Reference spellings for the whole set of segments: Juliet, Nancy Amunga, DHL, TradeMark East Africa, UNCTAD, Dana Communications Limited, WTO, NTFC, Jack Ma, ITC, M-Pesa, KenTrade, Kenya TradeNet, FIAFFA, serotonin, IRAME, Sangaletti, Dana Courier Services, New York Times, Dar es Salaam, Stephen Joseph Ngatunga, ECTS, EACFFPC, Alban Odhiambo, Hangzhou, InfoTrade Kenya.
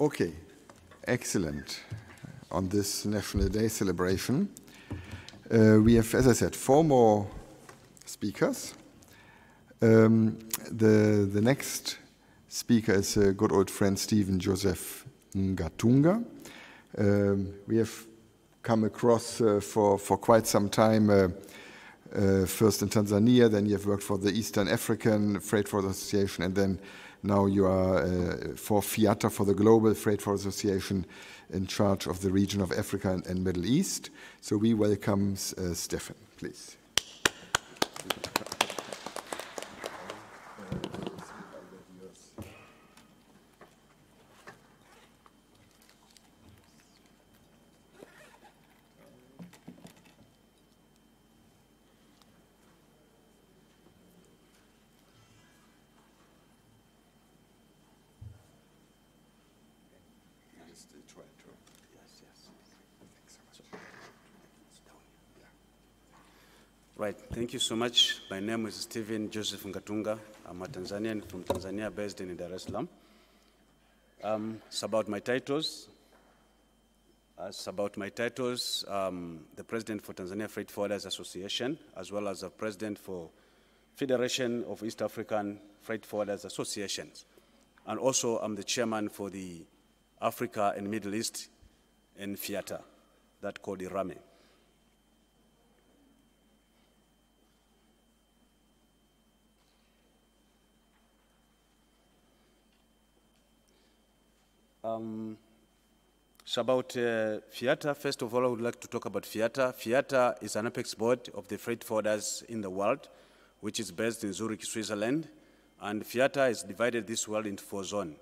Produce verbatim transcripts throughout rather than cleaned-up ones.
Okay, excellent. On this National Day celebration, uh, we have, as I said, four more speakers. Um, the, the next speaker is a good old friend, Stephen Joseph Ngatunga. Um, we have come across uh, for, for quite some time, uh, uh, first in Tanzania, then you have worked for the Eastern African Freight Forward Association, and then now you are uh, for FIATA, for the Global Freight Forward Association, in charge of the region of Africa and, and Middle East. So we welcome uh, Stephen, please. Right, thank you so much. My name is Stephen Joseph Ngatunga. I'm a Tanzanian from Tanzania, based in Dar es Salaam. Um, it's about my titles. Uh, it's about my titles, um, the president for Tanzania Freight Forwarders Association, as well as the president for Federation of East African Freight Forwarders Associations. And also I'm the chairman for the Africa and Middle East and FIATA, that called IRAME. Um, so about uh, FIATA, first of all, I would like to talk about FIATA. FIATA is an apex board of the freight forwarders in the world, which is based in Zurich, Switzerland. And FIATA has divided this world into four zones.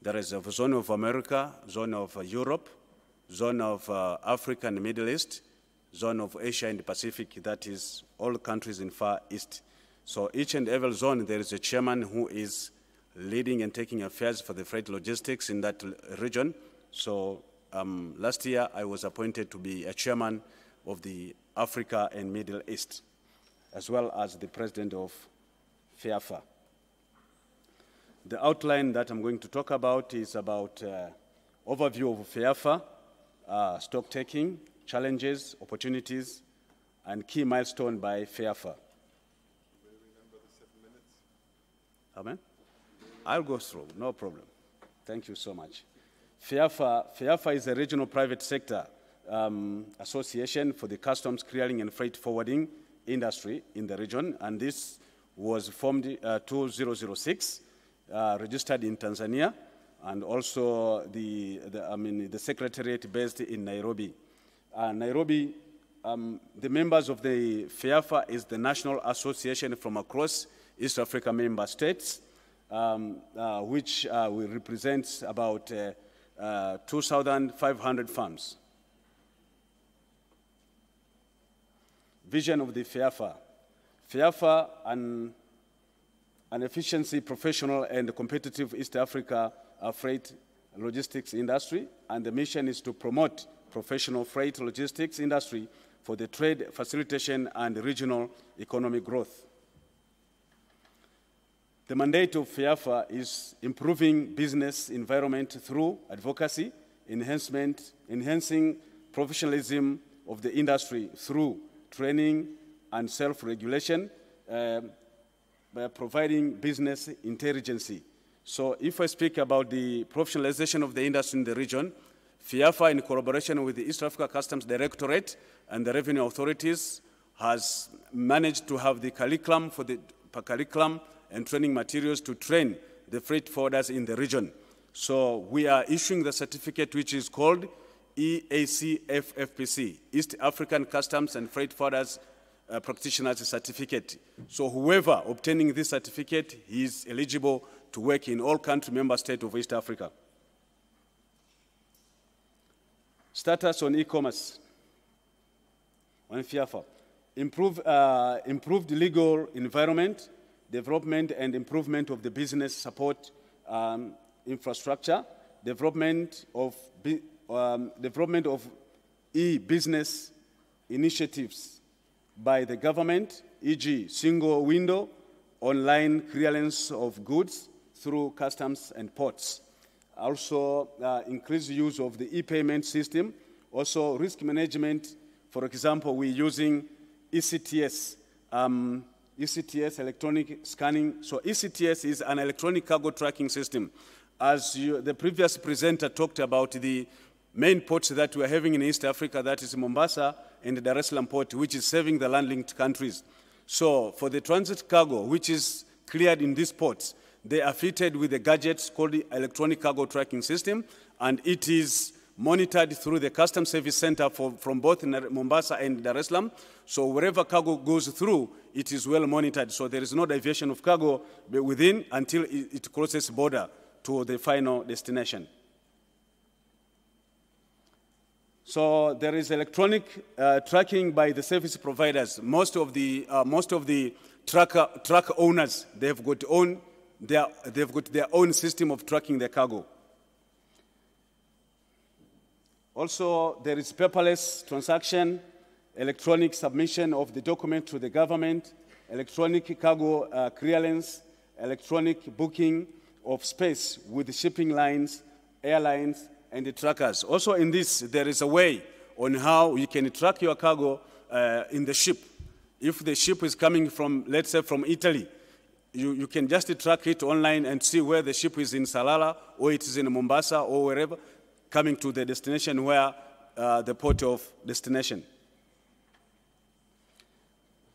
There is a zone of America, zone of uh, Europe, zone of uh, Africa and the Middle East, zone of Asia and the Pacific, that is all countries in Far East. So each and every zone, there is a chairman who is leading and taking affairs for the freight logistics in that region. So um, last year, I was appointed to be a chairman of the Africa and Middle East, as well as the president of FEAFFA. The outline that I'm going to talk about is about uh, overview of FEAFFA, uh, stock taking, challenges, opportunities, and key milestone by FEAFFA. Will you remember the seven minutes? Amen. I'll go through, no problem. Thank you so much. FIAFFA, FIAFFA is a regional private sector um, association for the customs clearing and freight forwarding industry in the region, and this was formed in uh, two thousand six, uh, registered in Tanzania, and also the, the, I mean, the secretariat based in Nairobi. Uh, Nairobi, um, the members of the FIAFFA is the national association from across East Africa member states, Um, uh, which uh, will represent about uh, uh, two thousand five hundred firms. Vision of the FIAFFA. FIAFFA, an, an efficiency, professional, and competitive East Africa uh, freight logistics industry, and the mission is to promote professional freight logistics industry for the trade facilitation and regional economic growth. The mandate of FIAFFA is improving business environment through advocacy, enhancement, enhancing professionalism of the industry through training and self-regulation, uh, by providing business intelligence. So if I speak about the professionalization of the industry in the region, FIAFFA, in collaboration with the East Africa Customs Directorate and the revenue authorities, has managed to have the curriculum for the curriculum and training materials to train the freight forwarders in the region. So we are issuing the certificate which is called E A C F F P C, East African Customs and Freight Forwarders uh, Practitioners Certificate. So whoever obtaining this certificate, he is eligible to work in all country member states of East Africa. Status on e-commerce, on FIAFFA. Improve, uh, improved legal environment, development and improvement of the business support um, infrastructure, development of um, development of e-business initiatives by the government, for example, single window, online clearance of goods through customs and ports, also uh, increased use of the e-payment system, also risk management. For example, we're using E C T S, um, E C T S, electronic scanning. So E C T S is an electronic cargo tracking system. As you, the previous presenter talked about the main ports that we're having in East Africa, that is Mombasa and the Dar es Salaam port, which is serving the land-linked countries. So for the transit cargo, which is cleared in these ports, they are fitted with the gadgets called the electronic cargo tracking system, and it is monitored through the Customs Service Center for, from both Mombasa and Dar es Salaam. So wherever cargo goes through, it is well monitored. So there is no deviation of cargo within until it crosses border to the final destination. So there is electronic uh, tracking by the service providers. Most of the uh, most of the tracker, truck owners, they've got own their they've got their own system of tracking their cargo. Also, there is paperless transaction, electronic submission of the document to the government, electronic cargo uh, clearance, electronic booking of space with the shipping lines, airlines, and the trackers. Also in this, there is a way on how you can track your cargo uh, in the ship. If the ship is coming from, let's say, from Italy, you, you can just track it online and see where the ship is in Salalah, or it is in Mombasa, or wherever, coming to the destination where uh, the port of destination.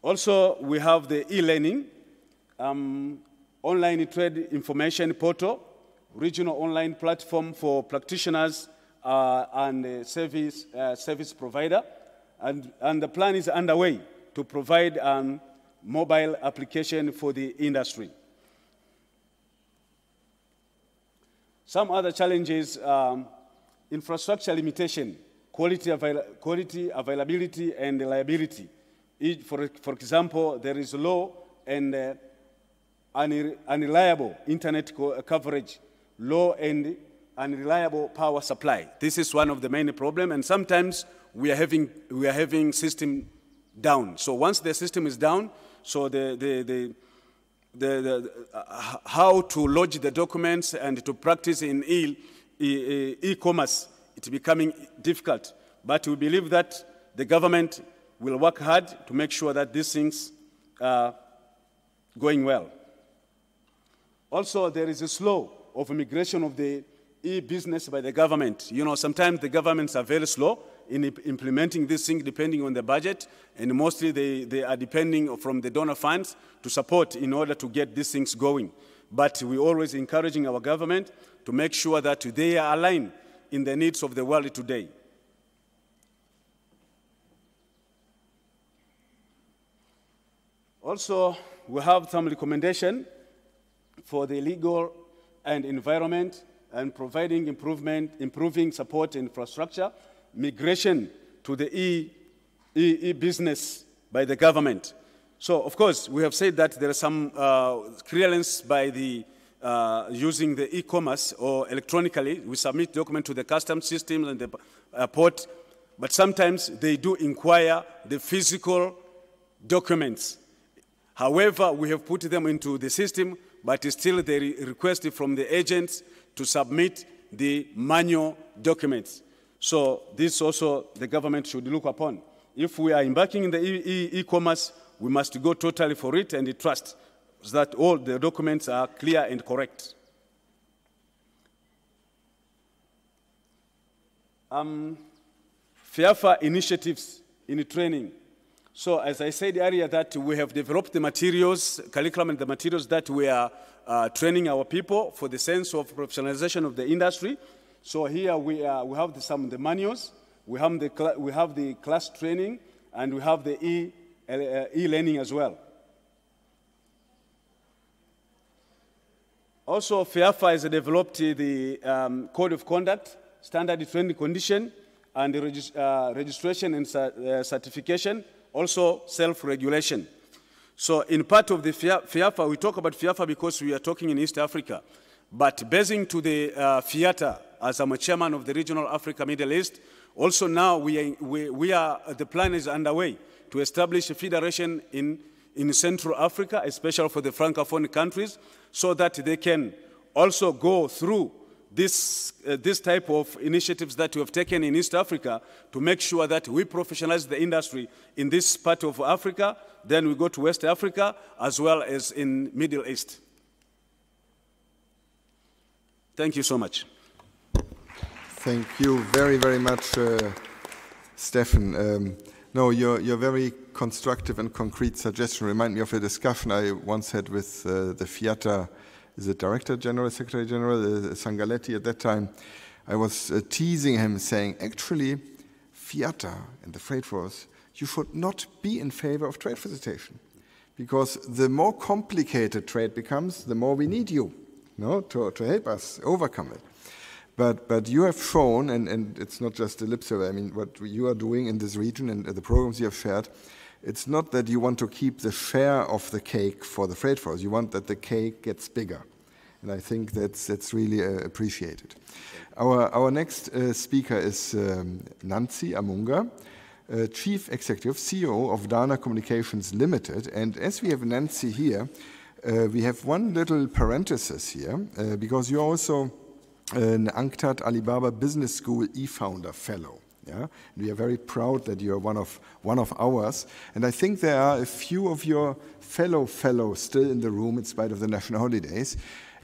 Also, we have the e-learning. Um, Online Trade Information Portal, regional online platform for practitioners uh, and uh, service, uh, service provider. And, and the plan is underway to provide a um, mobile application for the industry. Some other challenges, um, infrastructure limitation, quality, avail quality availability, and reliability. For, for example, there is low and uh, unreliable internet co coverage, low and unreliable power supply. This is one of the main problems, and sometimes we are having, we are having system down. So once the system is down, so the, the, the, the, the uh, how to lodge the documents and to practice in e-commerce, it's becoming difficult. But we believe that the government will work hard to make sure that these things are going well. Also, there is a slow of immigration of the e-business by the government. You know, sometimes the governments are very slow in implementing this thing depending on the budget, and mostly they, they are depending from the donor funds to support in order to get these things going. But we're always encouraging our government to make sure that they are aligned in the needs of the world today. Also, we have some recommendation for the legal and environment and providing improvement, improving support infrastructure, migration to the e, e, e business by the government. So, of course, we have said that there are some uh, clearance by the uh, using the e-commerce or electronically. We submit document to the customs system and the uh, port, but sometimes they do inquire the physical documents. However, we have put them into the system, but still they re request from the agents to submit the manual documents. So this also the government should look upon. If we are embarking in the e-commerce, we must go totally for it and trust that all the documents are clear and correct. Um, FIAFFA initiatives in training. So as I said earlier, that we have developed the materials, curriculum and the materials that we are uh, training our people for the sense of professionalization of the industry. So here we, are, we have the, some of the manuals, we have the, we have the class training, and we have the e, uh, e-learning as well. Also, FIAFFA has developed the um, Code of Conduct, Standard Training Condition, and the regist uh, registration and uh, certification. Also self-regulation. So in part of the FIAFFA, we talk about FIAFFA because we are talking in East Africa, but basing to the uh, FIATA, as I'm a chairman of the Regional Africa Middle East, also now we are, we, we are, the plan is underway to establish a federation in, in Central Africa, especially for the Francophone countries, so that they can also go through this, uh, this type of initiatives that you have taken in East Africa to make sure that we professionalize the industry in this part of Africa, then we go to West Africa, as well as in Middle East. Thank you so much. Thank you very, very much, uh, Stephen. Um, no, your, your very constructive and concrete suggestion remind me of a discussion I once had with uh, the FIATA, is it Director General, Secretary General, uh, Sangaletti at that time. I was uh, teasing him, saying, actually, FIATA and the freight force, you should not be in favor of trade facilitation, because the more complicated trade becomes, the more we need you, no, to, to help us overcome it. But, but you have shown, and, and it's not just a lip service, I mean, what you are doing in this region and the programs you have shared, it's not that you want to keep the share of the cake for the freight force. You want that the cake gets bigger. And I think that's, that's really uh, appreciated. Our, our next uh, speaker is um, Nancy Amunga, uh, Chief Executive, C E O of Dana Communications Limited. And as we have Nancy here, uh, we have one little parenthesis here, uh, because you're also an UNCTAD Alibaba Business School e-founder fellow. Yeah? And we are very proud that you are one of, one of ours. And I think there are a few of your fellow fellows still in the room in spite of the national holidays.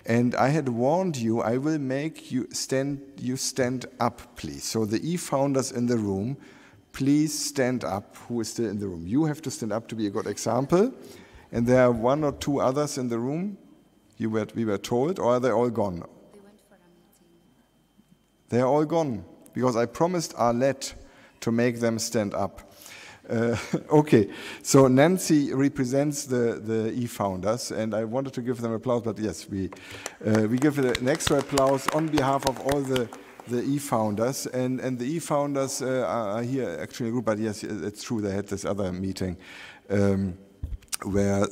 And I had warned you, I will make you stand, you stand up, please. So the e-founders in the room, please stand up who is still in the room. You have to stand up to be a good example. And there are one or two others in the room, you were, we were told, or are they all gone? They're all gone, because I promised Arlette to make them stand up. Uh, okay, so Nancy represents the, the e-founders, and I wanted to give them applause, but yes, we, uh, we give an extra applause on behalf of all the, the e-founders, and, and the e-founders uh, are here actually in a group, but yes, it's true, they had this other meeting um, where uh,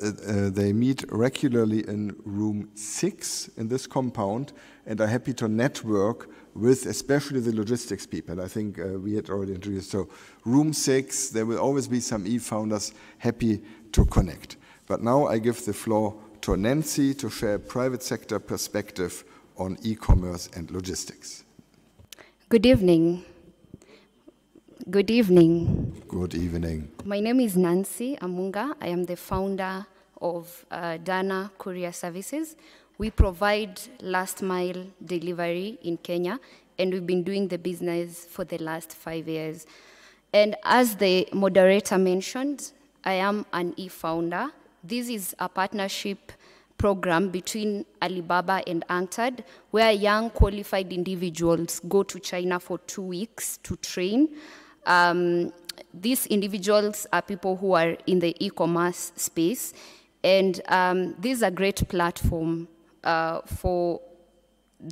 they meet regularly in room six in this compound, and are happy to network with especially the logistics people. I think uh, we had already introduced. So room six, there will always be some e-founders happy to connect. But now I give the floor to Nancy to share a private sector perspective on e-commerce and logistics. Good evening. Good evening. Good evening. My name is Nancy Amunga. I am the founder of uh, Dana Courier Services. We provide last mile delivery in Kenya, and we've been doing the business for the last five years. And as the moderator mentioned, I am an e-founder. This is a partnership program between Alibaba and UNCTAD, where young qualified individuals go to China for two weeks to train. Um, these individuals are people who are in the e-commerce space, and um, this is a great platform Uh, for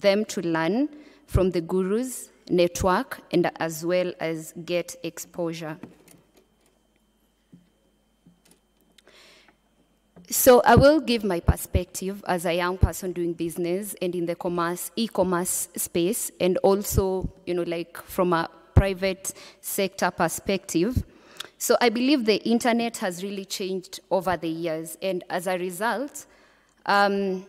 them to learn from the gurus, network, and as well as get exposure. So I will give my perspective as a young person doing business and in the commerce, e-commerce space, and also, you know, like from a private sector perspective. So I believe the internet has really changed over the years, and as a result, um,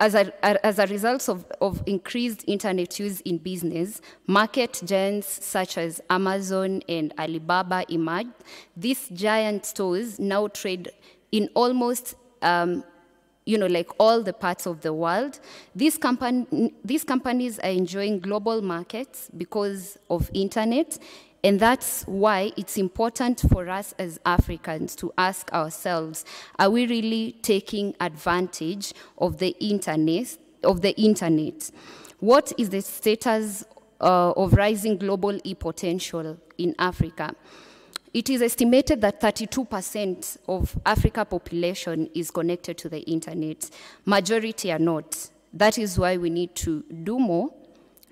As a, as a result of, of increased internet use in business, market giants such as Amazon and Alibaba emerged. These giant stores now trade in almost, um, you know, like all the parts of the world. These, company, these companies are enjoying global markets because of internet, and that's why it's important for us as Africans to ask ourselves, are we really taking advantage of the internet? Of the internet? What is the status uh, of rising global e-potential in Africa? It is estimated that thirty-two percent of Africa population is connected to the internet. Majority are not. That is why we need to do more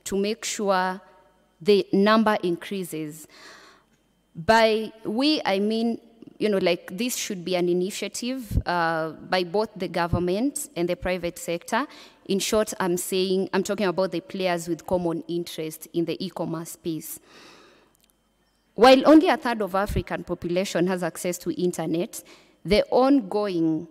to make sure the number increases. By we, I mean, you know, like this should be an initiative uh, by both the government and the private sector. In short, I'm saying, I'm talking about the players with common interest in the e-commerce space. While only a third of African population has access to internet, the ongoing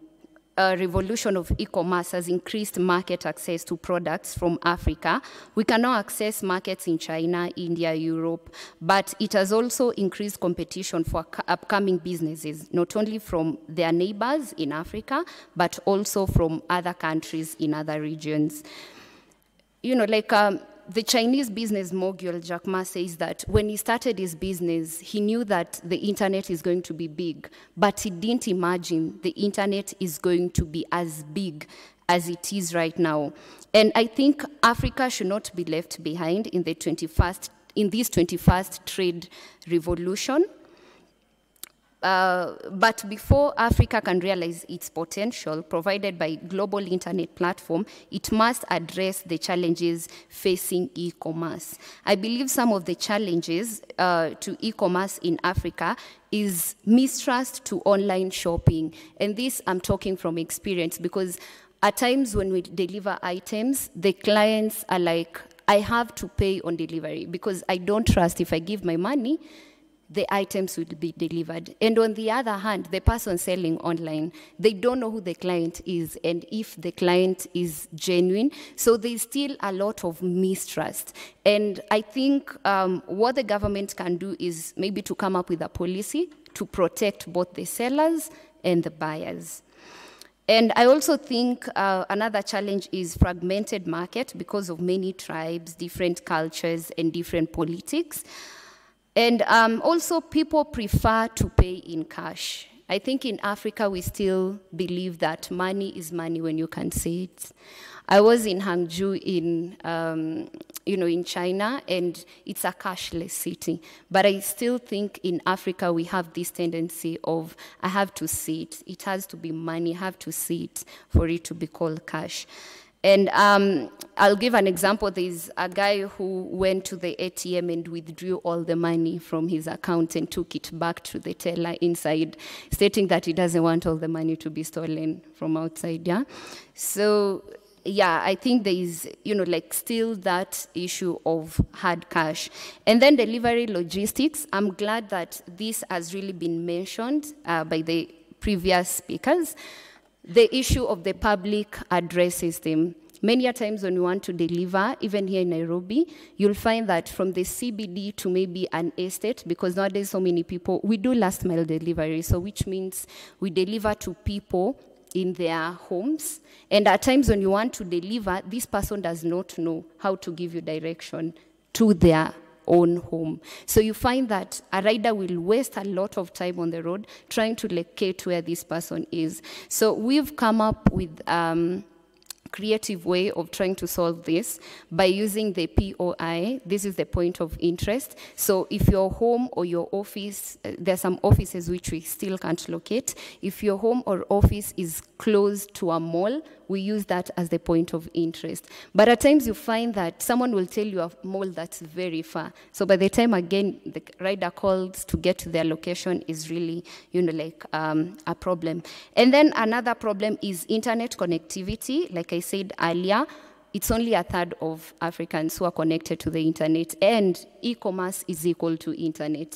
uh, revolution of e-commerce has increased market access to products from Africa. We can now access markets in China, India, Europe, but it has also increased competition for upcoming businesses, not only from their neighbors in Africa, but also from other countries in other regions. You know, like... Um, The Chinese business mogul Jack Ma says that when he started his business, he knew that the internet is going to be big, but he didn't imagine the internet is going to be as big as it is right now. And I think Africa should not be left behind in the twenty-first, in this twenty-first trade revolution. Uh, but before Africa can realize its potential provided by global internet platform, it must address the challenges facing e-commerce. I believe some of the challenges uh, to e-commerce in Africa is mistrust to online shopping. And this I'm talking from experience, because at times when we deliver items, the clients are like, I have to pay on delivery because I don't trust if I give my money, the items will be delivered. And on the other hand, the person selling online, they don't know who the client is and if the client is genuine. So there's still a lot of mistrust. And I think um, what the government can do is maybe to come up with a policy to protect both the sellers and the buyers. And I also think uh, another challenge is fragmented market because of many tribes, different cultures, and different politics. And um, also, people prefer to pay in cash. I think in Africa, we still believe that money is money when you can see it. I was in Hangzhou in, um, you know, in China, and it's a cashless city. But I still think in Africa, we have this tendency of, I have to see it. It has to be money. I have to see it for it to be called cash. And um, I'll give an example. There's a guy who went to the A T M and withdrew all the money from his account and took it back to the teller inside, stating that he doesn't want all the money to be stolen from outside, yeah? So, yeah, I think there is, you know, like still that issue of hard cash. And then delivery logistics. I'm glad that this has really been mentioned uh, by the previous speakers. The issue of the public address system. Many a times when you want to deliver, even here in Nairobi, you'll find that from the C B D to maybe an estate, because nowadays so many people, we do last mile delivery, so which means we deliver to people in their homes. And at times when you want to deliver, this person does not know how to give you direction to their own home. So you find that a rider will waste a lot of time on the road trying to locate where this person is. So we've come up with a um, creative way of trying to solve this by using the P O I. This is the point of interest. So if your home or your office, uh, there are some offices which we still can't locate. If your home or office is close to a mall, we use that as the point of interest. But at times you find that someone will tell you a mall that's very far. So by the time, again, the rider calls to get to their location is really, you know, like um, a problem. And then another problem is internet connectivity. Like I said earlier, it's only a third of Africans who are connected to the internet, and e-commerce is equal to internet.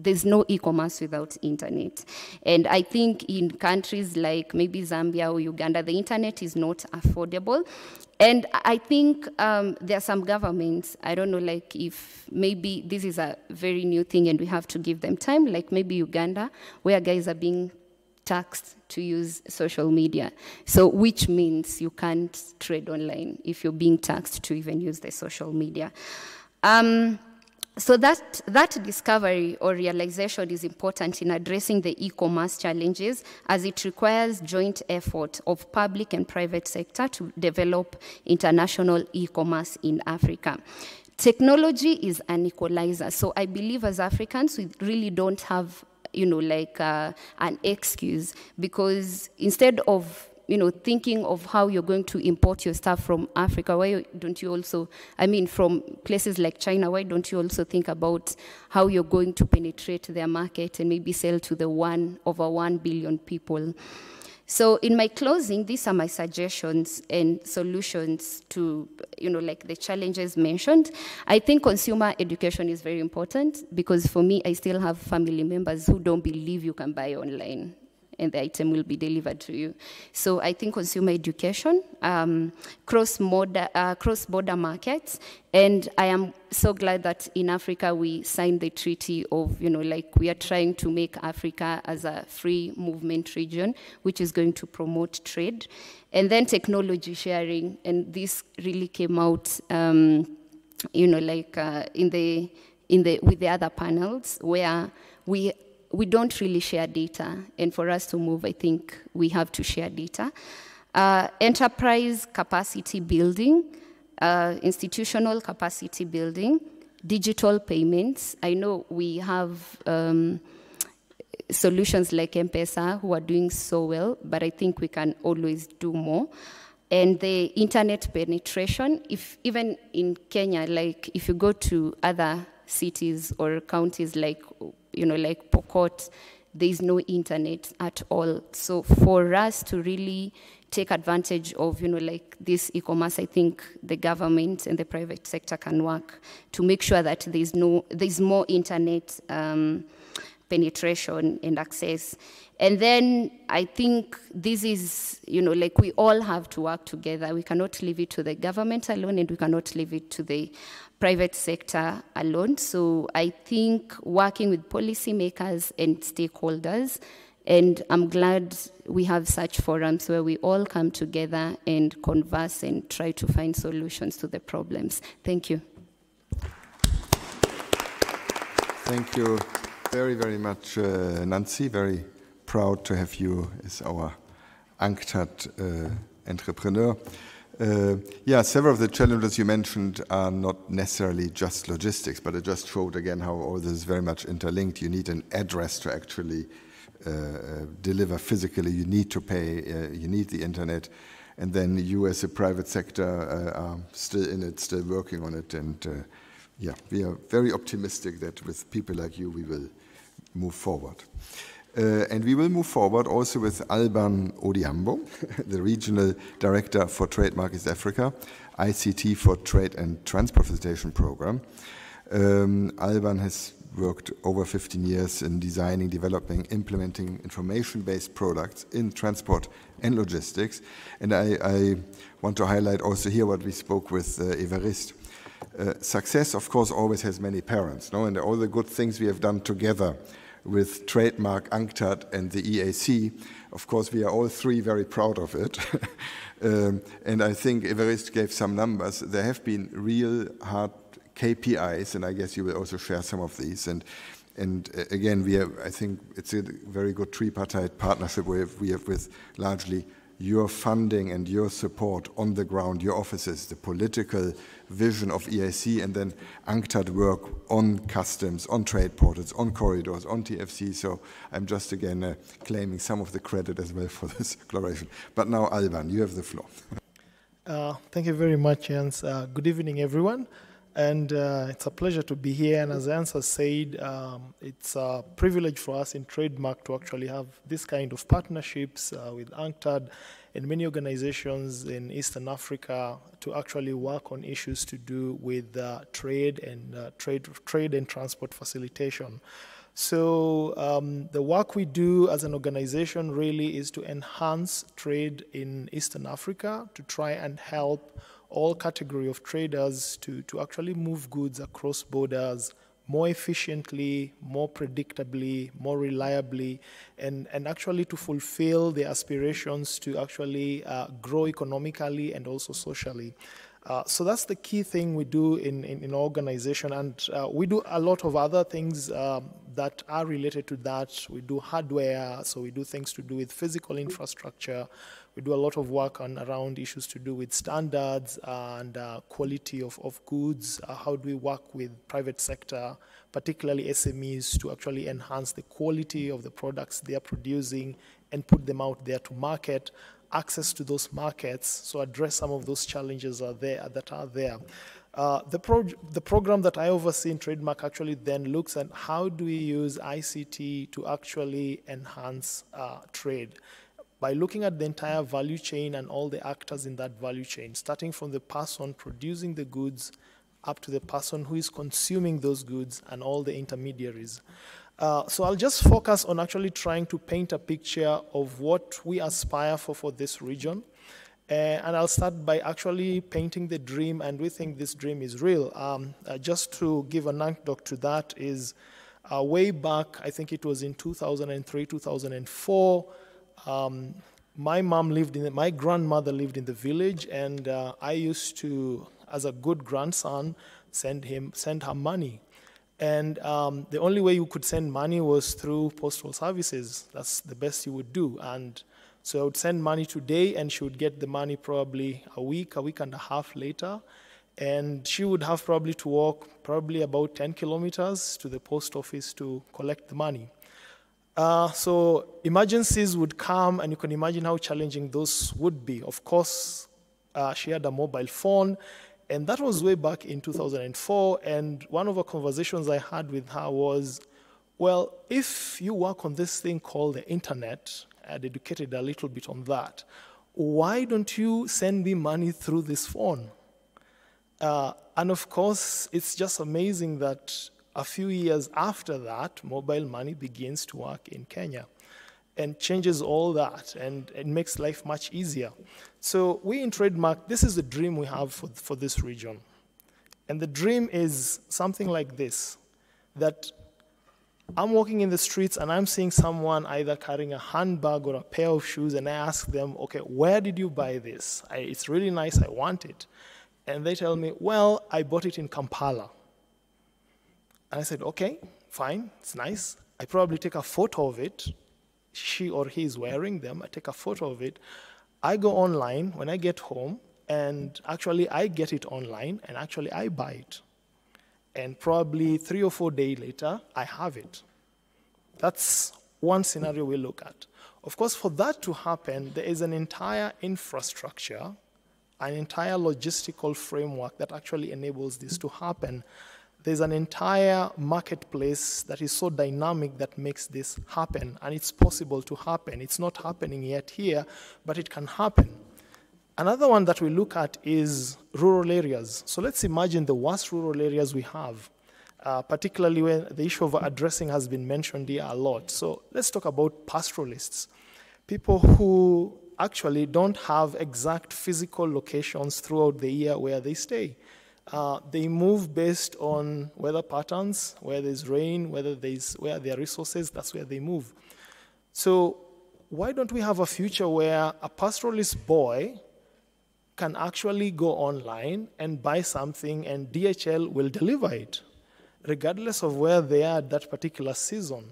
There's no e-commerce without internet. And I think in countries like maybe Zambia or Uganda, the internet is not affordable. And I think um, there are some governments, I don't know, like if maybe this is a very new thing and we have to give them time, like maybe Uganda, where guys are being taxed to use social media. So which means you can't trade online if you're being taxed to even use the social media. Um, So that, that discovery or realization is important in addressing the e-commerce challenges, as it requires joint effort of public and private sector to develop international e-commerce in Africa. Technology is an equalizer. So I believe as Africans, we really don't have, you know, like uh, an excuse, because instead of you know, thinking of how you're going to import your stuff from Africa, why don't you also, I mean, from places like China, why don't you also think about how you're going to penetrate their market and maybe sell to the one over one billion people? So in my closing, these are my suggestions and solutions to, you know, like the challenges mentioned. I think consumer education is very important, because for me, I still have family members who don't believe you can buy online. and the item will be delivered to you. So I think consumer education, um, cross-border uh, cross-border markets, and I am so glad that in Africa we signed the treaty of, you know, like we are trying to make Africa as a free movement region, which is going to promote trade. And then technology sharing, and this really came out, um, you know, like uh, in the, in the, with the other panels where we, we don't really share data, and for us to move, I think we have to share data. Uh, enterprise capacity building, uh, institutional capacity building, digital payments. I know we have um, solutions like M-Pesa who are doing so well, but I think we can always do more. And the internet penetration, if even in Kenya, like if you go to other cities or counties like, you know, like Pokot, there is no internet at all. So for us to really take advantage of, you know, like this e-commerce, I think the government and the private sector can work to make sure that there is no, there is more internet um, penetration and access. And then I think this is, you know, like we all have to work together. We cannot leave it to the government alone, and we cannot leave it to the private sector alone. So I think working with policymakers and stakeholders, and I'm glad we have such forums where we all come together and converse and try to find solutions to the problems. Thank you. Thank you very, very much, uh, Nancy. Very proud to have you as our UNCTAD uh, entrepreneur. Uh, yeah, several of the challenges you mentioned are not necessarily just logistics, but it just showed again how all this is very much interlinked. You need an address to actually uh, deliver physically. You need to pay. Uh, you need the internet. And then you as a private sector uh, are still in it, still working on it. And uh, yeah, we are very optimistic that with people like you, we will move forward. Uh, and we will move forward also with Alban Odhiambo, the Regional Director for TradeMark East Africa, I C T for Trade and Transportation Program. Um, Alban has worked over fifteen years in designing, developing, implementing information-based products in transport and logistics. And I, I want to highlight also here what we spoke with uh, Evariste. Uh, success, of course, always has many parents, no? And all the good things we have done together with TradeMark, UNCTAD, and the E A C. Of course, we are all three very proud of it. um, and I think Evariste gave some numbers. There have been real hard K P Is, and I guess you will also share some of these. And, and uh, again, we have, I think it's a very good tripartite partnership we have, we have with largely your funding and your support on the ground, your offices, the political vision of E A C, and then UNCTAD work on customs, on trade portals, on corridors, on T F C. So I'm just again uh, claiming some of the credit as well for this collaboration. But now, Alban, you have the floor. Uh, thank you very much, Jens. Uh, good evening, everyone. And uh, it's a pleasure to be here. And as Jens has said, um, it's a privilege for us in TradeMark to actually have this kind of partnerships uh, with UNCTAD and many organizations in Eastern Africa to actually work on issues to do with uh, trade and uh, trade, trade and transport facilitation. So um, the work we do as an organization really is to enhance trade in Eastern Africa to try and help all category of traders to, to actually move goods across borders more efficiently, more predictably, more reliably, and, and actually to fulfill their aspirations to actually uh, grow economically and also socially. Uh, so that's the key thing we do in, in, in our organization, and uh, we do a lot of other things um, that are related to that. We do hardware, so we do things to do with physical infrastructure. We do a lot of work on around issues to do with standards and uh, quality of, of goods. Uh, how do we work with private sector, particularly S M Es, to actually enhance the quality of the products they are producing and put them out there to market, access to those markets, so address some of those challenges are there, that are there. Uh, the, pro the program that I oversee in TradeMark actually then looks at how do we use I C T to actually enhance uh, trade, by looking at the entire value chain and all the actors in that value chain, starting from the person producing the goods up to the person who is consuming those goods and all the intermediaries. Uh, so I'll just focus on actually trying to paint a picture of what we aspire for for this region. Uh, and I'll start by actually painting the dream, and we think this dream is real. Um, uh, just to give an anecdote to that is, uh, way back, I think it was in two thousand three, two thousand four, um, my mom lived in, the, my grandmother lived in the village, and uh, I used to, as a good grandson, send him, send her money. And um, the only way you could send money was through postal services. That's the best you would do. And so I would send money today, and she would get the money probably a week, a week and a half later. And she would have probably to walk probably about ten kilometers to the post office to collect the money. Uh, so emergencies would come, and you can imagine how challenging those would be. Of course, uh, she had a mobile phone. And that was way back in two thousand four, and one of the conversations I had with her was, well, if you work on this thing called the internet, I'd educated a little bit on that, why don't you send me money through this phone? Uh, and of course, it's just amazing that a few years after that, mobile money begins to work in Kenya and changes all that, and it makes life much easier. So we in TradeMark, this is the dream we have for, for this region. And the dream is something like this, that I'm walking in the streets and I'm seeing someone either carrying a handbag or a pair of shoes, and I ask them, okay, where did you buy this? I, it's really nice, I want it. And they tell me, well, I bought it in Kampala. And I said, okay, fine, it's nice. I probably take a photo of it. She or he is wearing them, I take a photo of it, I go online when I get home, and actually I get it online, and actually I buy it. And probably three or four days later, I have it. That's one scenario we look at. Of course, for that to happen, there is an entire infrastructure, an entire logistical framework that actually enables this to happen. There's an entire marketplace that is so dynamic that makes this happen, and it's possible to happen. It's not happening yet here, but it can happen. Another one that we look at is rural areas. So let's imagine the worst rural areas we have, uh, particularly when the issue of addressing has been mentioned here a lot. So let's talk about pastoralists, people who actually don't have exact physical locations throughout the year where they stay. Uh, they move based on weather patterns, where there's rain, whether there's, where there are resources, that's where they move. So why don't we have a future where a pastoralist boy can actually go online and buy something, and D H L will deliver it, regardless of where they are at that particular season?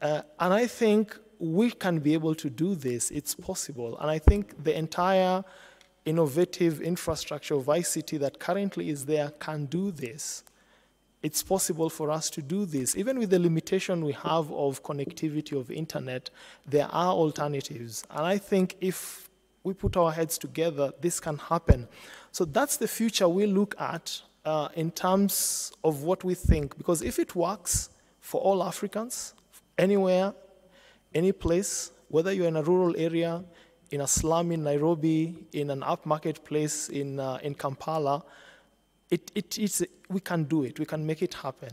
Uh, and I think we can be able to do this. It's possible. And I think the entire innovative infrastructure of I C T that currently is there can do this. It's possible for us to do this. Even with the limitation we have of connectivity of internet, there are alternatives. And I think if we put our heads together, this can happen. So that's the future we look at uh, in terms of what we think. Because if it works for all Africans, anywhere, any place, whether you're in a rural area, in a slum in Nairobi, in an upmarket place in, uh, in Kampala, it, it, it's, we can do it, we can make it happen.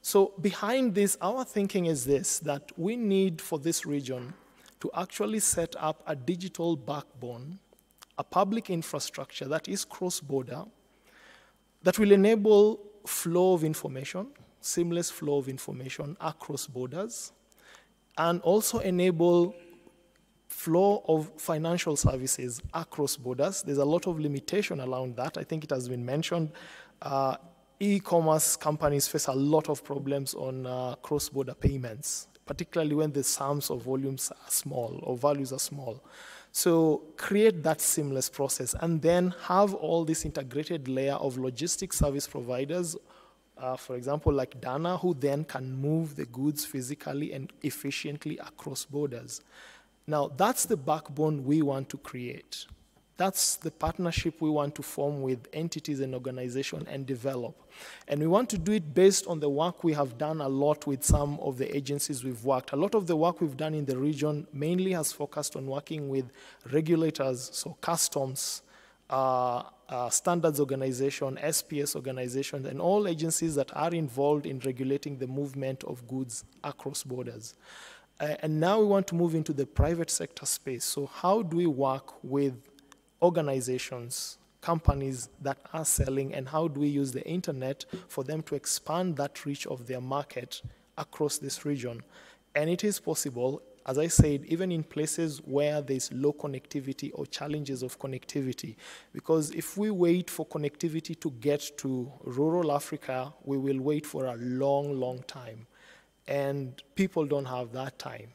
So behind this, our thinking is this, that we need for this region to actually set up a digital backbone, a public infrastructure that is cross-border, that will enable flow of information, seamless flow of information across borders, and also enable flow of financial services across borders. There's a lot of limitation around that. I think it has been mentioned. Uh, E-commerce companies face a lot of problems on uh, cross-border payments, particularly when the sums or volumes are small or values are small. So create that seamless process, and then have all this integrated layer of logistic service providers, uh, for example, like Dana, who then can move the goods physically and efficiently across borders. Now, that's the backbone we want to create. That's the partnership we want to form with entities and organizations and develop. And we want to do it based on the work we have done a lot with some of the agencies we've worked. A lot of the work we've done in the region mainly has focused on working with regulators, so customs, uh, uh, standards organization, S P S organizations, and all agencies that are involved in regulating the movement of goods across borders. Uh, and now we want to move into the private sector space. So how do we work with organizations, companies that are selling, and how do we use the internet for them to expand that reach of their market across this region? And it is possible, as I said, even in places where there's low connectivity or challenges of connectivity. Because if we wait for connectivity to get to rural Africa, we will wait for a long, long time. And people don't have that time.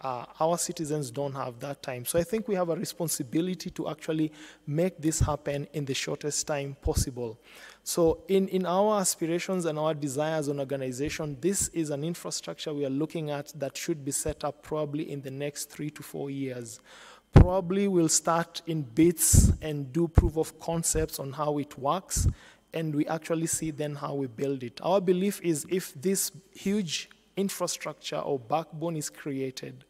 Uh, our citizens don't have that time. So I think we have a responsibility to actually make this happen in the shortest time possible. So in, in our aspirations and our desires on organization, this is an infrastructure we are looking at that should be set up probably in the next three to four years. Probably we'll start in bits and do proof of concepts on how it works, and we actually see then how we build it. Our belief is if this huge infrastructure or backbone is created,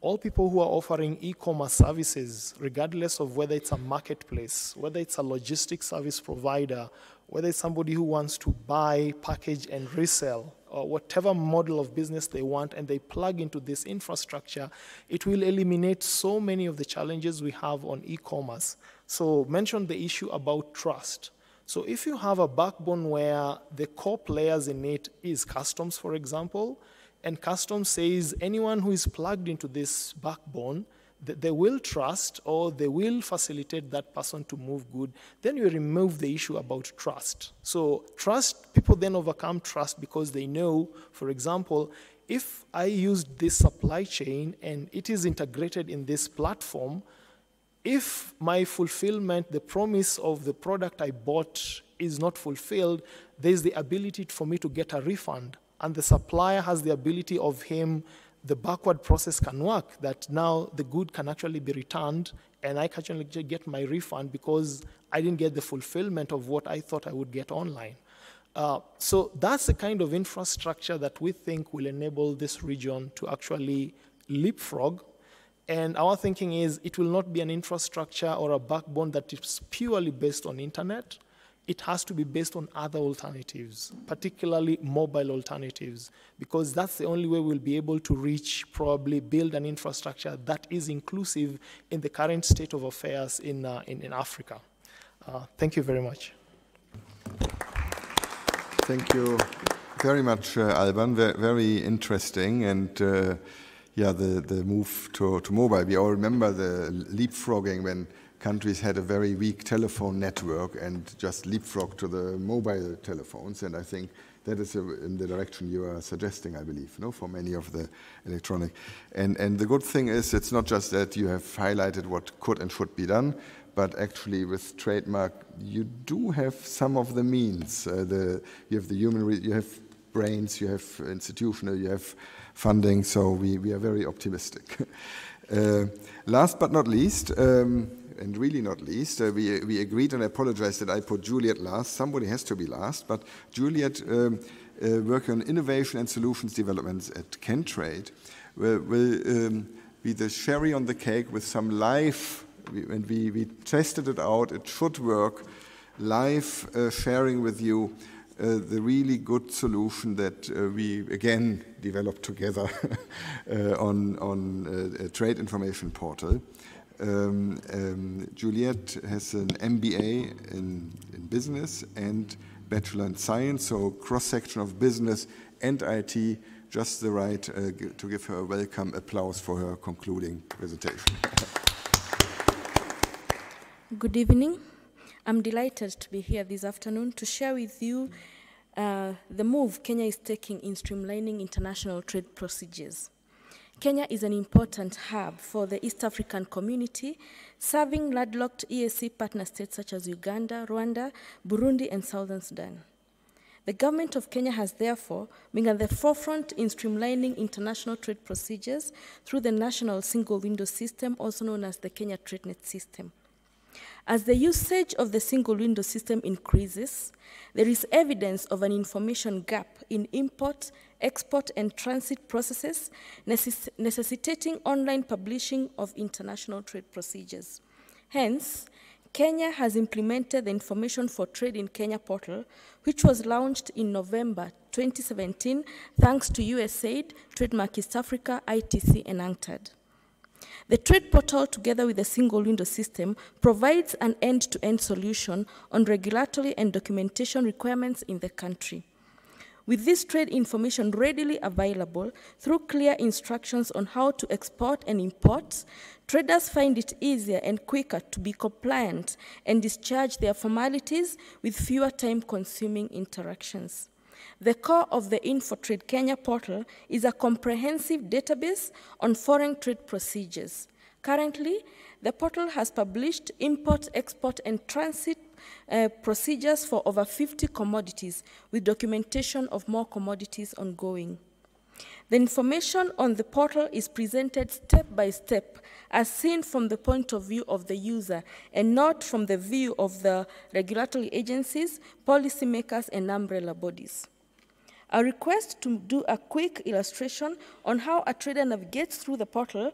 all people who are offering e-commerce services, regardless of whether it's a marketplace, whether it's a logistics service provider, whether it's somebody who wants to buy, package, and resell, or whatever model of business they want, and they plug into this infrastructure, it will eliminate so many of the challenges we have on e-commerce. So mention the issue about trust. So if you have a backbone where the core players in it is customs, for example, and customs says anyone who is plugged into this backbone, th- they will trust or they will facilitate that person to move good, then you remove the issue about trust. So trust, people then overcome trust because they know, for example, if I used this supply chain and it is integrated in this platform, if my fulfillment, the promise of the product I bought is not fulfilled, there's the ability for me to get a refund. And the supplier has the ability of him, the backward process can work, that now the good can actually be returned and I can actually get my refund because I didn't get the fulfillment of what I thought I would get online. Uh, so that's the kind of infrastructure that we think will enable this region to actually leapfrog. And our thinking is it will not be an infrastructure or a backbone that is purely based on internet. It has to be based on other alternatives, particularly mobile alternatives, because that's the only way we'll be able to reach, probably build an infrastructure that is inclusive in the current state of affairs in, uh, in, in Africa. Uh, thank you very much. Thank you very much, uh, Alban. Very interesting. And. Uh, Yeah, the, the move to, to mobile. We all remember the leapfrogging when countries had a very weak telephone network and just leapfrogged to the mobile telephones. And I think that is a, in the direction you are suggesting, I believe, no, for many of the electronic. And, and the good thing is it's not just that you have highlighted what could and should be done, but actually with TradeMark, you do have some of the means. Uh, the, you have the human, re you have brains, you have institutional, you have funding, so we, we are very optimistic. uh, last but not least, um, and really not least, uh, we, we agreed, and I apologize that I put Juliet last. Somebody has to be last, but Juliet, um, uh, working on innovation and solutions developments at KenTrade, will, will um, be the cherry on the cake with some live, we, and we, we tested it out, it should work, live uh, sharing with you Uh, the really good solution that uh, we again developed together uh, on, on uh, a trade information portal. Um, um, Juliet has an M B A in, in business and bachelor in science, so cross-section of business and I T, just the right uh, to give her a welcome applause for her concluding presentation. Good evening. I'm delighted to be here this afternoon to share with you uh, the move Kenya is taking in streamlining international trade procedures. Kenya is an important hub for the East African community, serving landlocked E A C partner states such as Uganda, Rwanda, Burundi, and Southern Sudan. The government of Kenya has therefore been at the forefront in streamlining international trade procedures through the National Single Window System, also known as the Kenya TradeNet system. As the usage of the single window system increases, there is evidence of an information gap in import, export, and transit processes, necess- necessitating online publishing of international trade procedures. Hence, Kenya has implemented the Information for Trade in Kenya portal, which was launched in November twenty seventeen, thanks to U S A I D, TradeMark East Africa, I T C, and UNCTAD. The trade portal, together with a single window system, provides an end-to-end solution on regulatory and documentation requirements in the country. With this trade information readily available through clear instructions on how to export and import, traders find it easier and quicker to be compliant and discharge their formalities with fewer time-consuming interactions. The core of the InfoTrade Kenya portal is a comprehensive database on foreign trade procedures. Currently, the portal has published import, export, and transit Uh, procedures for over fifty commodities, with documentation of more commodities ongoing. The information on the portal is presented step by step, as seen from the point of view of the user and not from the view of the regulatory agencies, policymakers, and umbrella bodies. I request to do a quick illustration on how a trader navigates through the portal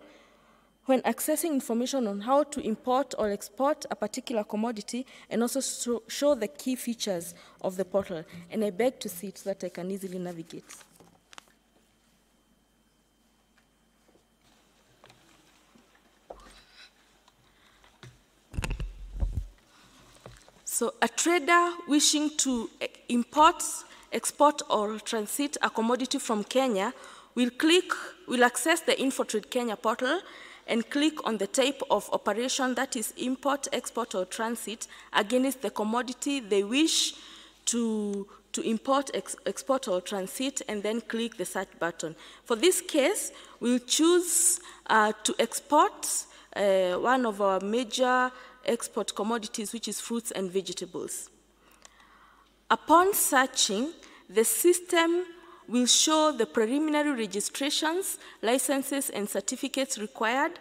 when accessing information on how to import or export a particular commodity, and also show the key features of the portal. And I beg to see it so that I can easily navigate. So a trader wishing to import, export, or transit a commodity from Kenya will click, will access the InfoTrade Kenya portal and click on the type of operation, that is import, export, or transit, against the commodity they wish to, to import, ex, export, or transit, and then click the search button. For this case, we'll choose uh, to export uh, one of our major export commodities, which is fruits and vegetables. Upon searching, the system will show the preliminary registrations, licenses, and certificates required,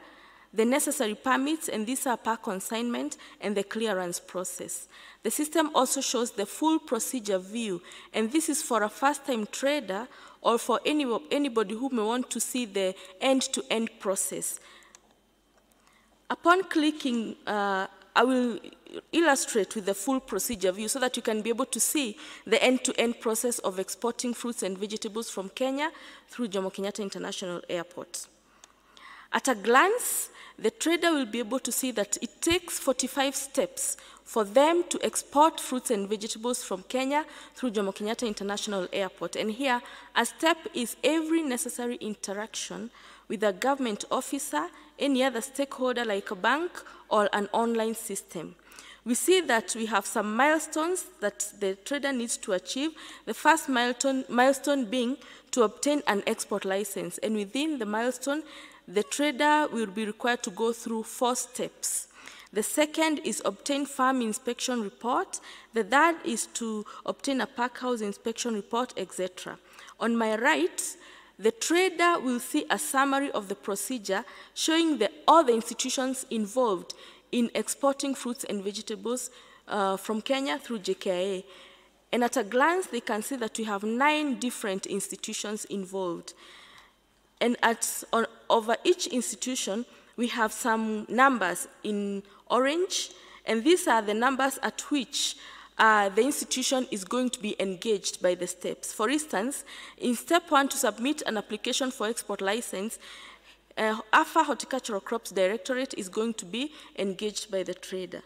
the necessary permits, and these are per consignment, and the clearance process. The system also shows the full procedure view, and this is for a first-time trader or for any, anybody who may want to see the end-to-end process. Upon clicking, uh, I will illustrate with the full procedure view so that you can be able to see the end-to-end process of exporting fruits and vegetables from Kenya through Jomo Kenyatta International Airport. At a glance, the trader will be able to see that it takes forty-five steps for them to export fruits and vegetables from Kenya through Jomo Kenyatta International Airport. And here, a step is every necessary interaction with a government officer, any other stakeholder like a bank, or an online system. We see that we have some milestones that the trader needs to achieve, the first milestone, milestone being to obtain an export license. And within the milestone, the trader will be required to go through four steps. The second is obtain farm inspection report. The third is to obtain a packhouse inspection report, et cetera. On my right, the trader will see a summary of the procedure showing the, all the institutions involved in exporting fruits and vegetables uh, from Kenya through J K I A. And at a glance, they can see that we have nine different institutions involved. And at, on, over each institution, we have some numbers in orange, and these are the numbers at which Uh, the institution is going to be engaged by the steps. For instance, in step one, to submit an application for export license, uh, A F A Horticultural Crops Directorate is going to be engaged by the trader.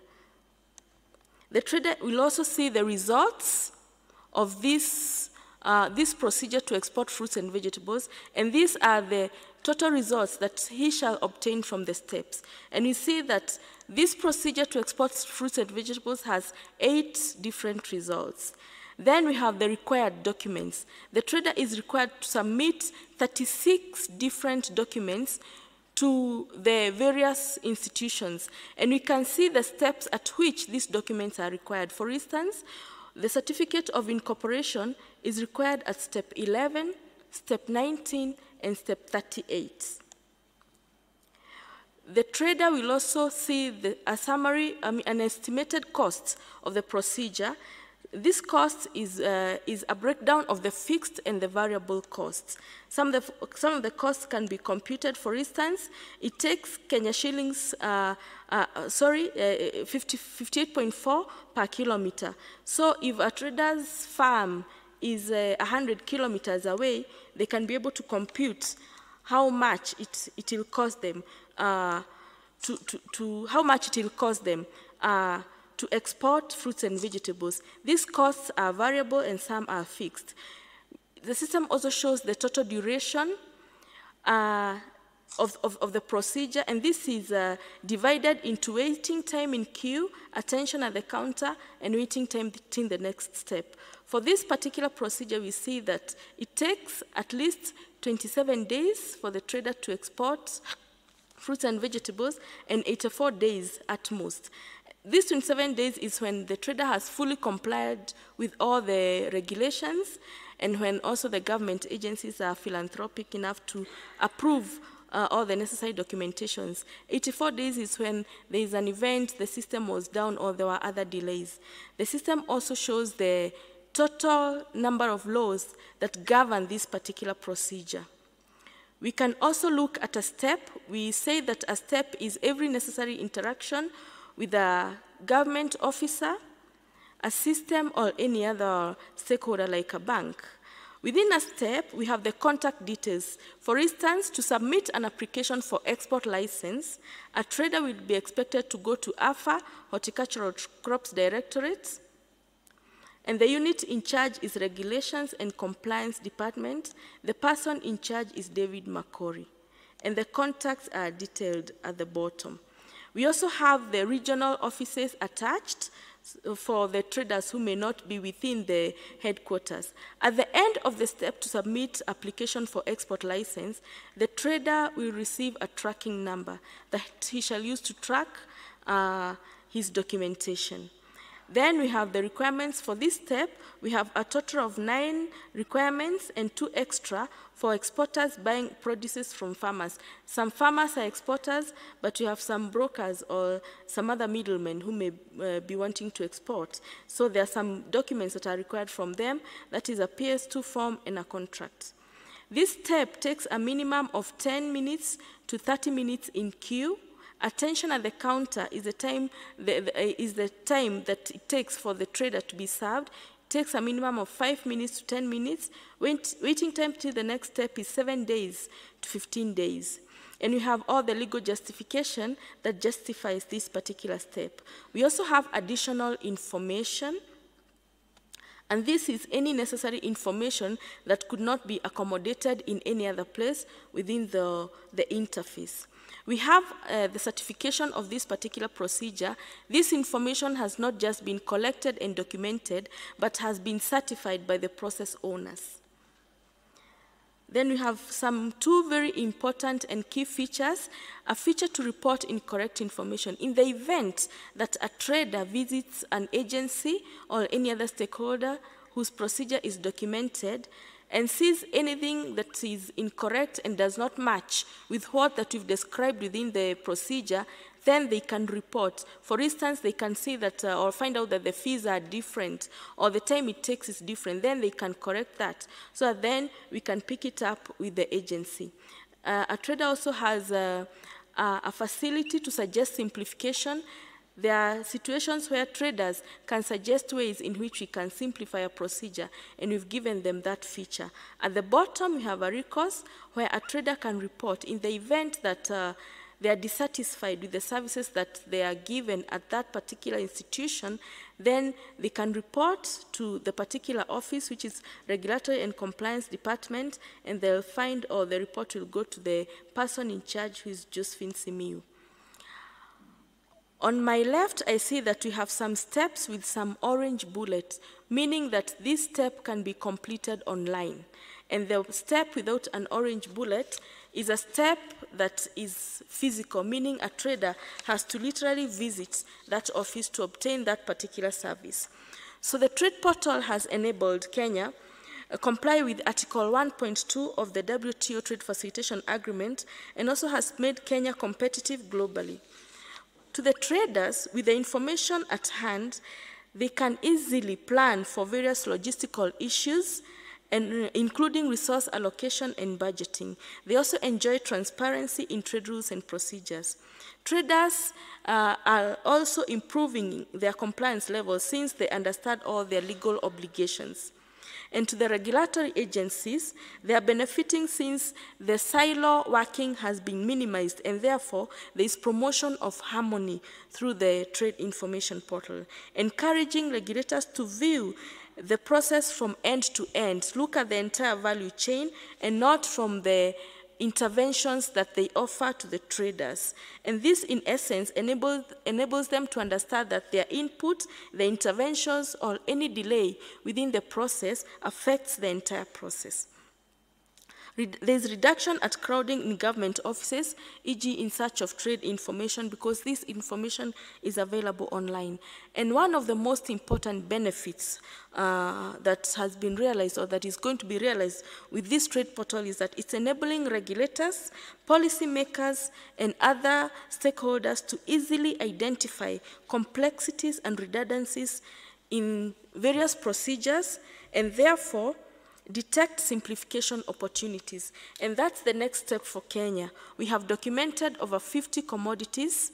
The trader will also see the results of this, uh, this procedure to export fruits and vegetables, and these are the total results that he shall obtain from the steps. And we see that this procedure to export fruits and vegetables has eight different results. Then we have the required documents. The trader is required to submit thirty-six different documents to the various institutions. And we can see the steps at which these documents are required. For instance, the certificate of incorporation is required at step eleven, step nineteen, and step thirty-eight. The trader will also see the, a summary, um, an estimated cost of the procedure This cost is, uh, is a breakdown of the fixed and the variable costs. Some of the, some of the costs can be computed. For instance, it takes Kenya shillings, uh, uh, sorry, uh, fifty-eight point four per kilometer. So if a trader's farm is uh, one hundred kilometers away, they can be able to compute how much it, it will cost them, uh, to, to, to how much it will cost them uh, to export fruits and vegetables. These costs are variable and some are fixed. The system also shows the total duration uh, of, of, of the procedure, and this is uh, divided into waiting time in queue, attention at the counter, and waiting time till the next step. For this particular procedure, we see that it takes at least twenty-seven days for the trader to export fruits and vegetables, and eighty-four days at most. This twenty-seven days is when the trader has fully complied with all the regulations, and when also the government agencies are philanthropic enough to approve uh, all the necessary documentations. eighty-four days is when there is an event, the system was down, or there were other delays. The system also shows the total number of laws that govern this particular procedure. We can also look at a step. We say that a step is every necessary interaction with a government officer, a system, or any other stakeholder like a bank. Within a step, we have the contact details. For instance, to submit an application for export license, a trader will be expected to go to A F A, Horticultural Crops Directorate, and the unit in charge is Regulations and Compliance Department. The person in charge is David Macori, and the contacts are detailed at the bottom. We also have the regional offices attached for the traders who may not be within the headquarters. At the end of the step to submit application for export license, the trader will receive a tracking number that he shall use to track uh, his documentation. Then we have the requirements for this step. We have a total of nine requirements and two extra for exporters buying produces from farmers. Some farmers are exporters, but you have some brokers or some other middlemen who may uh, be wanting to export. So there are some documents that are required from them. That is a P S two form and a contract. This step takes a minimum of ten minutes to thirty minutes in queue. Attention at the counter is the time the, the, is the time that it takes for the trader to be served. It takes a minimum of five minutes to ten minutes. Wait, waiting time till the next step is seven days to fifteen days. And we have all the legal justification that justifies this particular step. We also have additional information, and this is any necessary information that could not be accommodated in any other place within the, the interface. We have uh, the certification of this particular procedure. This information has not just been collected and documented, but has been certified by the process owners. Then we have some two very important and key features. A feature to report incorrect information. In the event that a trader visits an agency or any other stakeholder whose procedure is documented, and sees anything that is incorrect and does not match with what that we've described within the procedure, then they can report. For instance, they can see that uh, or find out that the fees are different or the time it takes is different. Then they can correct that. So then we can pick it up with the agency. Uh, a trader also has a, a facility to suggest simplification. There are situations where traders can suggest ways in which we can simplify a procedure, and we've given them that feature. At the bottom, we have a recourse where a trader can report in the event that uh, they are dissatisfied with the services that they are given at that particular institution. Then they can report to the particular office, which is Regulatory and Compliance Department, and they'll find, or the report will go to the person in charge, who is Josephine Simiu. On my left, I see that we have some steps with some orange bullets, meaning that this step can be completed online. And the step without an orange bullet is a step that is physical, meaning a trader has to literally visit that office to obtain that particular service. So the Trade Portal has enabled Kenya comply with Article one point two of the W T O Trade Facilitation Agreement, and also has made Kenya competitive globally. To the traders, with the information at hand, They can easily plan for various logistical issues, and including resource allocation and budgeting. They also enjoy transparency in trade rules and procedures. Traders uh, are also improving their compliance levels since they understand all their legal obligations. And to the regulatory agencies, they are benefiting since the silo working has been minimized, and therefore there is promotion of harmony through the trade information portal, encouraging regulators to view the process from end to end, look at the entire value chain and not from the interventions that they offer to the traders. And this, in essence, enables, enables them to understand that their input, their interventions, or any delay within the process affects the entire process. There's reduction at crowding in government offices, for example in search of trade information, because this information is available online. And one of the most important benefits uh, that has been realized, or that is going to be realized with this trade portal, is that it's enabling regulators, policymakers, and other stakeholders to easily identify complexities and redundancies in various procedures, and therefore detect simplification opportunities. And that's the next step for Kenya. We have documented over fifty commodities,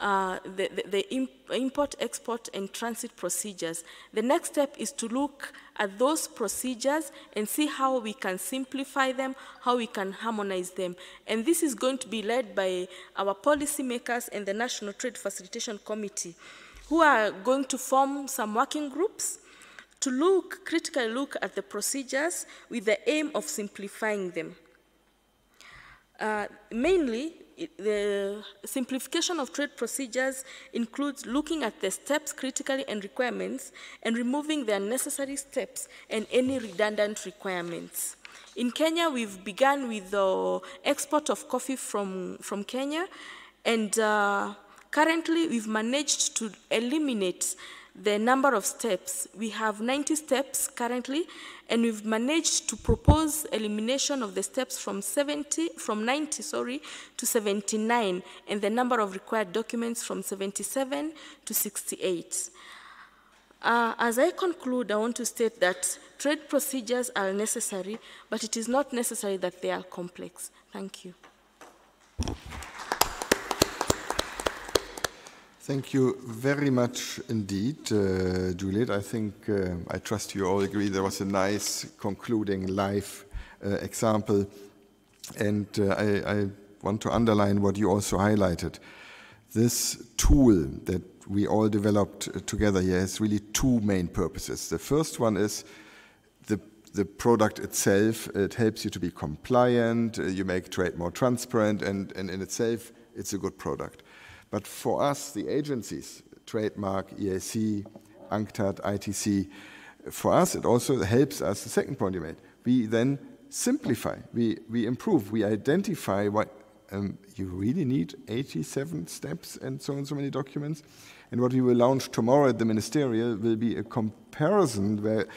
uh, the, the, the imp import, export, and transit procedures. The next step is to look at those procedures and see how we can simplify them, how we can harmonize them. And this is going to be led by our policymakers and the National Trade Facilitation Committee, who are going to form some working groups to look, critically look at the procedures with the aim of simplifying them. Uh, mainly, the simplification of trade procedures includes looking at the steps critically and requirements, and removing the unnecessary steps and any redundant requirements. In Kenya, we've begun with the export of coffee from, from Kenya, and uh, currently we've managed to eliminate the number of steps. We have ninety steps currently, and we've managed to propose elimination of the steps from seventy, from ninety, sorry, to seventy-nine, and the number of required documents from seventy-seven to sixty-eight. Uh, as I conclude, I want to state that trade procedures are necessary, but it is not necessary that they are complex. Thank you. Thank you very much indeed, uh, Juliet. I think, uh, I trust you all agree, there was a nice concluding live uh, example. And uh, I, I want to underline what you also highlighted. This tool that we all developed together here has really two main purposes. The first one is the, the product itself. It helps you to be compliant, uh, you make trade more transparent, and, and in itself, it's a good product. But for us, the agencies, TradeMark, E A C, UNCTAD, I T C, for us it also helps us, the second point you made, we then simplify, we, we improve, we identify what um, you really need, eighty-seven steps and so and so many documents. And what we will launch tomorrow at the ministerial will be a comparison where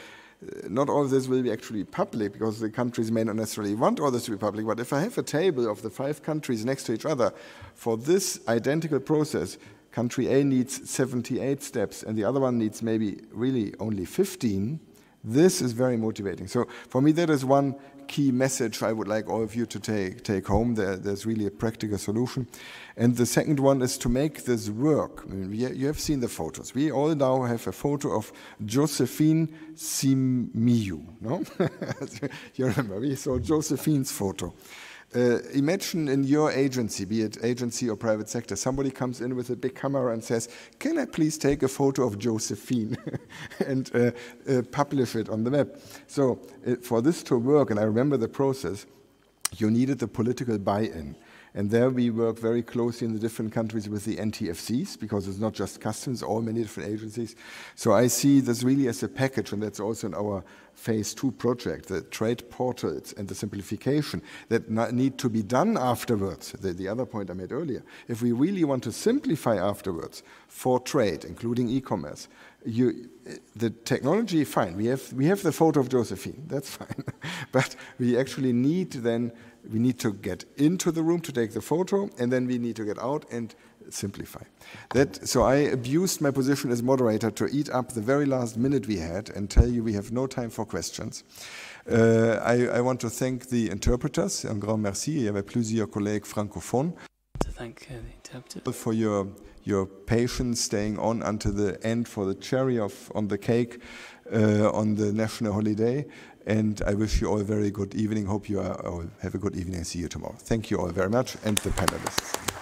not all of this will be actually public, because the countries may not necessarily want all this to be public, but if I have a table of the five countries next to each other, for this identical process, country A needs seventy-eight steps and the other one needs maybe really only fifteen, this is very motivating. So for me, that is one key message I would like all of you to take, take home. There, there's really a practical solution. And the second one is to make this work. I mean, we, you have seen the photos. We all now have a photo of Josephine Simiu. No? You remember, we saw Josephine's photo. Uh, imagine in your agency, be it agency or private sector, somebody comes in with a big camera and says, can I please take a photo of Josephine and uh, uh, publish it on the web? So uh, for this to work, and I remember the process, you needed the political buy-in. And there we work very closely in the different countries with the N T F Cs, because it's not just customs, all many different agencies. So I see this really as a package, and that's also in our phase two project, the trade portals and the simplification that need to be done afterwards. The, the other point I made earlier, if we really want to simplify afterwards for trade, including e-commerce, You, the technology, fine, we have, we have the photo of Josephine, that's fine. But we actually need then, we need to get into the room to take the photo, and then we need to get out and simplify. That, so I abused my position as moderator to eat up the very last minute we had and tell you we have no time for questions. Uh, I, I want to thank the interpreters, un grand merci, et avec plusieurs collègues francophones, to thank uh, the interpreter for your, your patience staying on until the end for the cherry of, on the cake uh, on the national holiday. And I wish you all a very good evening. Hope you are, all have a good evening and see you tomorrow. Thank you all very much, and the panelists.